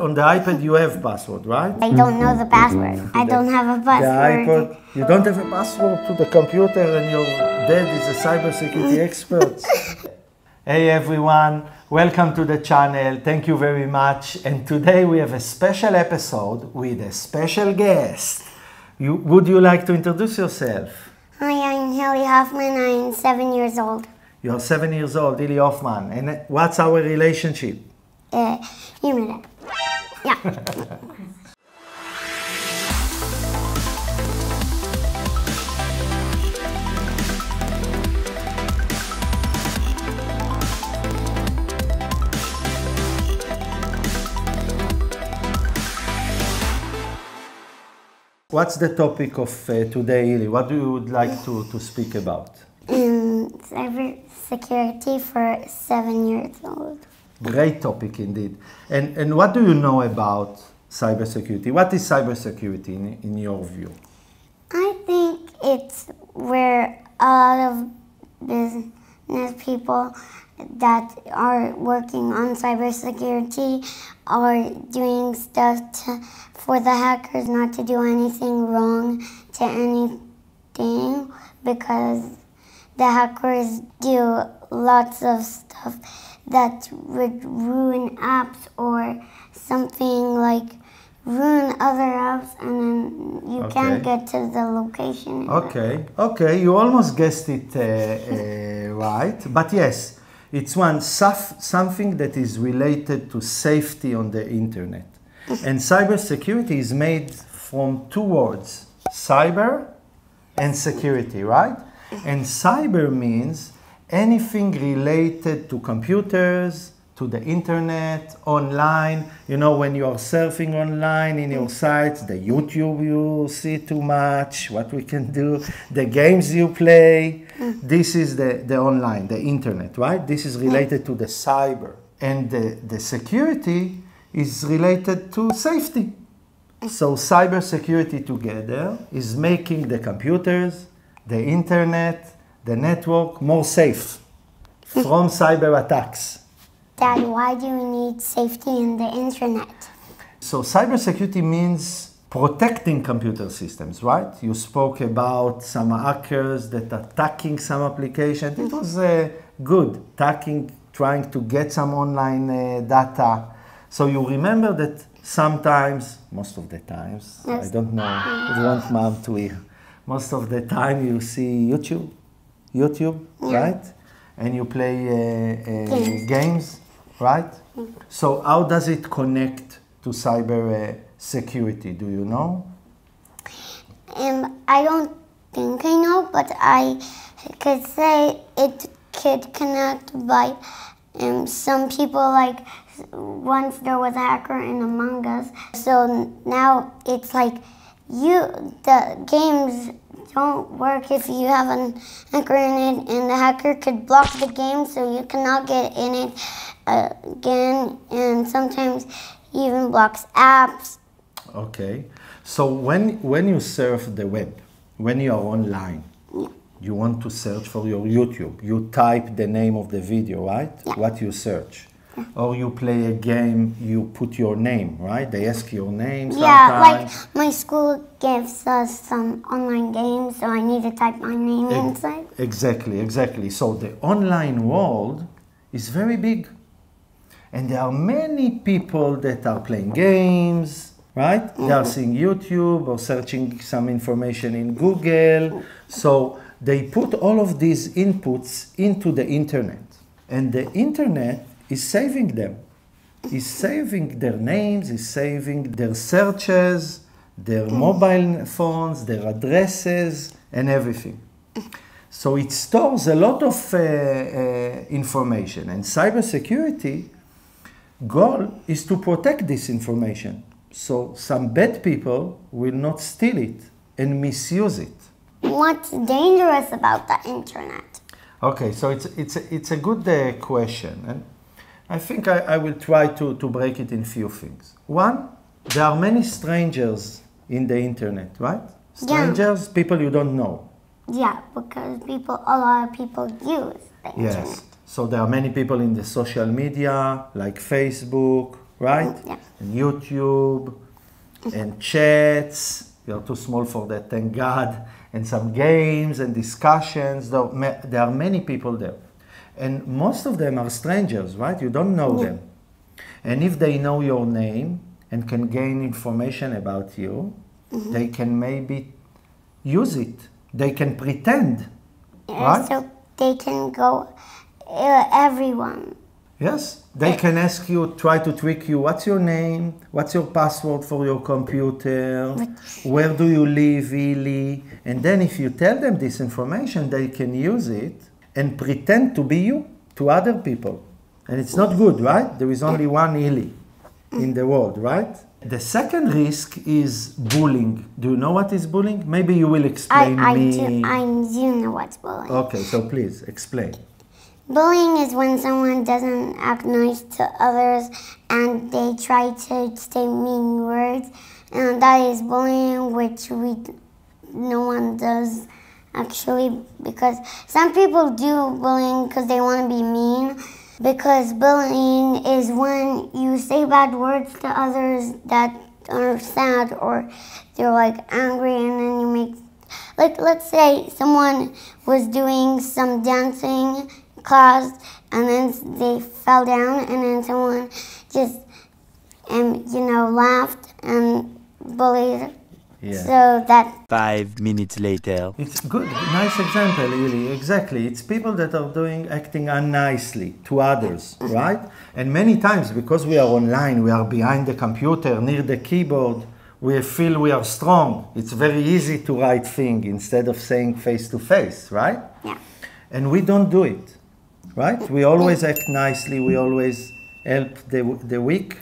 On the iPad you have password, right? I don't know the password. I don't have a password. The iPod, you don't have a password to the computer and your dad is a cybersecurity expert. Hey everyone, welcome to the channel. Thank you very much. And today we have a special episode with a special guest. Would you like to introduce yourself? Hi, I'm Lily Hoffman. I'm 7 years old. You're 7 years old, Lily Hoffman. And what's our relationship? You know that. Yeah. What's the topic of today, Ili? What do you would like to speak about? Cybersecurity for 7 years old. Great topic indeed. And what do you know about cybersecurity? What is cybersecurity in your view? I think it's where a lot of business people that are working on cybersecurity are doing stuff for the hackers not to do anything wrong to anything, because the hackers do lots of stuff that would ruin apps or something, like ruin other apps, and then you can't get to the location. Okay, you almost guessed it right. But yes, it's something that is related to safety on the internet. And cybersecurity is made from two words, cyber and security, right? And cyber means anything related to computers, to the internet, online. You know, when you are surfing online in your sites, the YouTube you see too much, what we can do, the games you play. This is the online, the internet, right? This is related to the cyber. And the security is related to safety. So cybersecurity together is making the computers, the internet, the network more safe from cyber attacks. Dad, why do we need safety in the internet? So cybersecurity means protecting computer systems, right? You spoke about some hackers that are attacking some applications. It was good, trying to get some online data. So you remember that sometimes, most of the times, I don't know, I want mom to hear, most of the time you see YouTube, right? And you play games, right? So how does it connect to cyber security? Do you know? I don't think I know, but I could say it could connect by some people, like once there was a hacker in Among Us. So now it's like the games don't work if you have an hacker in it, and the hacker could block the game so you cannot get in it again, and sometimes even blocks apps. Okay, so when you surf the web, when you are online, you want to search for your YouTube, you type the name of the video, right? What you search. Or you play a game, you put your name, right? They ask your name sometimes. Yeah, like my school gives us some online games, so I need to type my name inside. Exactly. So the online world is very big. And there are many people that are playing games, right? They are seeing YouTube or searching some information in Google. So they put all of these inputs into the internet. And the internet is saving them. Is saving their names, is saving their searches, their mobile phones, their addresses, and everything. So it stores a lot of information, and cybersecurity goal is to protect this information. So some bad people will not steal it and misuse it. What's dangerous about the internet? Okay, so it's a good question. And I think I will try to break it in few things. One, there are many strangers in the internet, right? Strangers, people you don't know. Yeah, because a lot of people use the internet. Yes, so there are many people in the social media, like Facebook, right? Yeah. And YouTube, and chats. You're too small for that, thank God. And some games and discussions. There are many people there. And most of them are strangers, right? You don't know them. And if they know your name and can gain information about you, they can maybe use it. They can pretend, right? So they can go, everyone. Yes, they can ask you, try to trick you, what's your name, what's your password for your computer, where do you live really? And then if you tell them this information, they can use it and pretend to be you to other people. And it's not good, right? There is only one Eli in the world, right? The second risk is bullying. Do you know what is bullying? Maybe you will explain me. I do know what's bullying. Okay, so please, explain. Bullying is when someone doesn't act nice to others and they try to say mean words. And that is bullying, which no one does, actually, because some people do bullying because they want to be mean. Because bullying is when you say bad words to others that are sad or they're like angry, and then you make, like, let's say someone was doing some dancing class and then they fell down, and then someone just, you know, laughed and bullied. Yeah. So that 5 minutes later. It's good, nice example, really. Exactly, it's people that are acting unnicely to others, right? And many times, because we are online, we are behind the computer, near the keyboard, we feel we are strong. It's very easy to write things instead of saying face to face, right? Yeah. And we don't do it, right? We always act nicely. We always help the weak.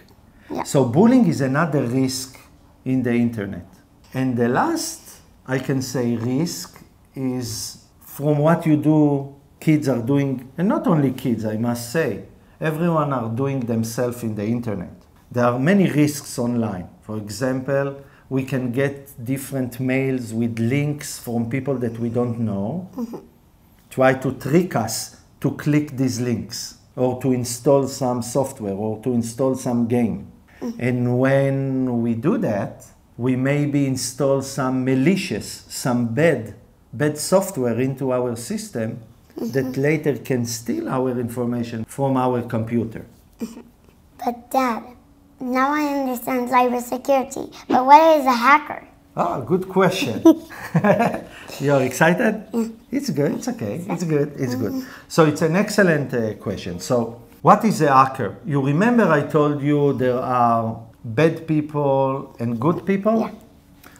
Yeah. So bullying is another risk in the internet. And the last, I can say, risk is from what you do, kids are doing, and not only kids, I must say, everyone are doing themselves in the internet. There are many risks online. For example, we can get different mails with links from people that we don't know, try to trick us to click these links, or to install some software, or to install some game. And when we do that, we maybe install some malicious, some bad software into our system that later can steal our information from our computer. But Dad, now I understand cybersecurity, but what is a hacker? Oh, good question. You're excited? It's good, it's okay, it's good, it's good. So it's an excellent question. So what is a hacker? You remember I told you there are bad people and good people? Yeah.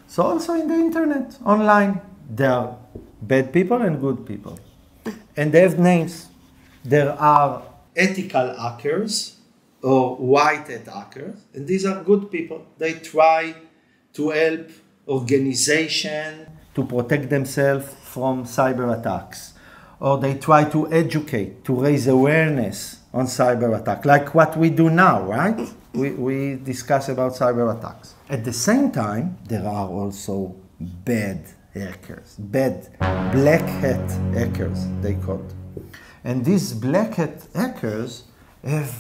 So also in the internet, online, there are bad people and good people. And they have names. There are ethical hackers or white hat hackers, and these are good people. They try to help organizations to protect themselves from cyber attacks. Or they try to educate, to raise awareness on cyber attack, like what we do now, right? We discuss about cyber attacks. At the same time, there are also bad hackers, bad black hat hackers, they call it. And these black hat hackers have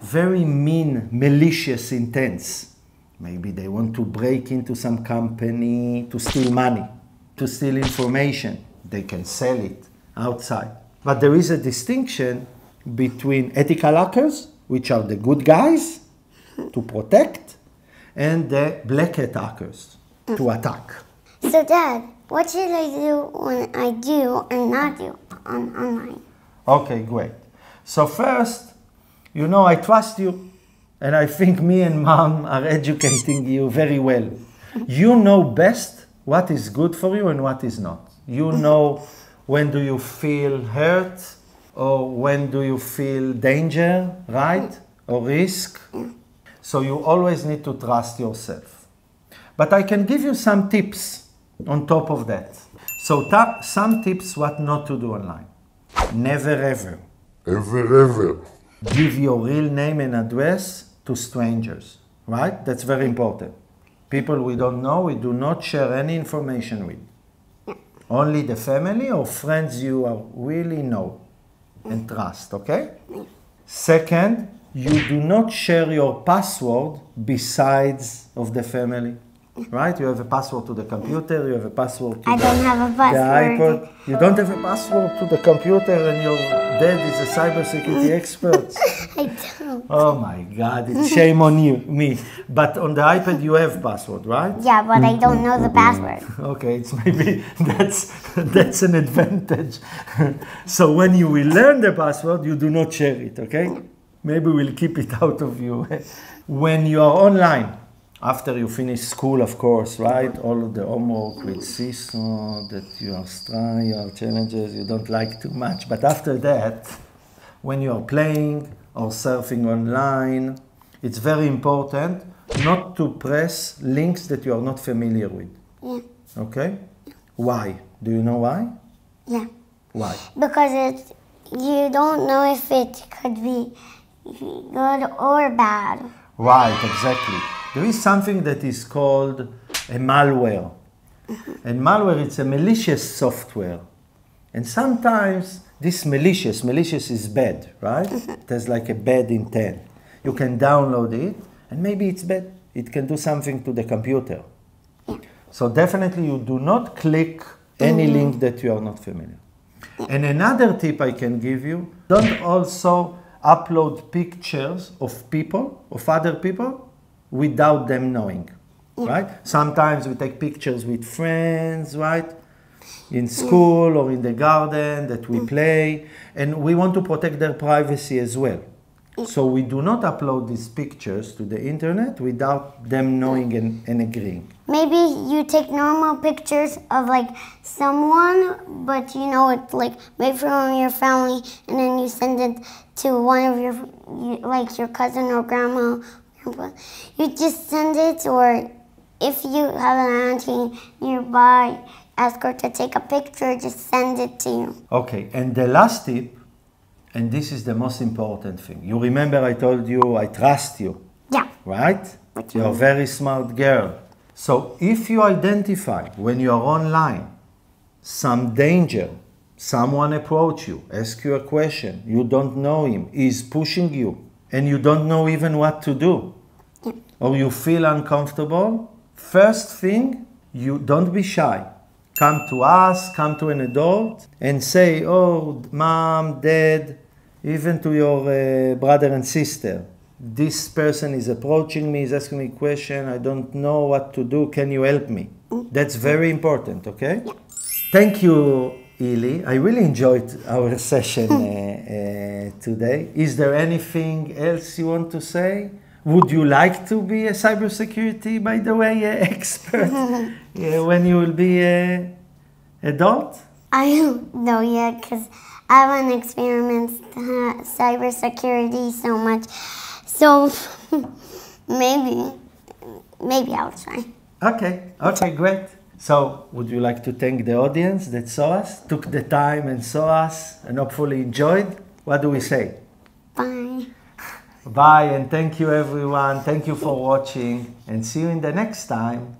very mean, malicious intents. Maybe they want to break into some company to steal money, to steal information. They can sell it outside. But there is a distinction between ethical hackers, which are the good guys, to protect, and the black hat hackers to attack. So Dad, what should I do when I do and not do online? Okay, great. So first, you know, I trust you, and I think me and Mom are educating you very well. You know best what is good for you and what is not. You know when do you feel hurt, or when do you feel danger, right? Or risk. So you always need to trust yourself. But I can give you some tips on top of that. So some tips what not to do online. Never ever. Ever ever. Give your real name and address to strangers, right? That's very important. People we don't know, we do not share any information with. Only the family or friends you really know and trust, okay? Second, you do not share your password besides of the family, right? You have a password to the computer, you have a password to the iPod. You don't have a password to the computer and your dad is a cybersecurity expert. I don't. Oh my God, it's shame on you, me. But on the iPad you have password, right? Yeah, but I don't know the password. Okay, it's maybe that's an advantage. So when you will learn the password, you do not share it, okay? Maybe we'll keep it out of you. When you are online, after you finish school, of course, right? All of the homework with CISO, that you are strong, you have challenges, you don't like too much. But after that, when you are playing or surfing online, it's very important not to press links that you are not familiar with. Yeah. Okay? Why? Do you know why? Yeah. Why? Because you don't know if it could be good or bad. Right, exactly. There is something that is called a malware. And malware, it's a malicious software. And sometimes this malicious is bad, right? It has like a bad intent. You can download it, and maybe it's bad. It can do something to the computer. So definitely you do not click any link that you are not familiar. And another tip I can give you, don't also upload pictures of people, of other people, without them knowing, right? Sometimes we take pictures with friends, right? In school or in the garden that we play, and we want to protect their privacy as well. So we do not upload these pictures to the internet without them knowing and agreeing. Maybe you take normal pictures of like someone, but you know it's like made from your family, and then you send it to one of your, like your cousin or grandma. You just send it, or if you have an auntie nearby, ask her to take a picture, just send it to you. Okay, and the last tip, and this is the most important thing. You remember I told you I trust you. Yeah. Right? You're a very smart girl. So if you identify when you're online some danger, someone approach you, ask you a question, you don't know him, he's pushing you, and you don't know even what to do, or you feel uncomfortable, first thing, you don't be shy. Come to us, come to an adult, and say, oh, mom, dad, even to your brother and sister, this person is approaching me, is asking me a question, I don't know what to do, can you help me? That's very important, okay? Thank you, Lily. I really enjoyed our session today. Is there anything else you want to say? Would you like to be a cybersecurity, by the way, expert when you will be an adult? I don't know yet because I haven't experienced cybersecurity so much. So maybe I'll try. Okay, great. So, would you like to thank the audience that saw us, took the time and saw us, and hopefully enjoyed? What do we say? Bye. Bye, and thank you everyone. Thank you for watching, and see you in the next time.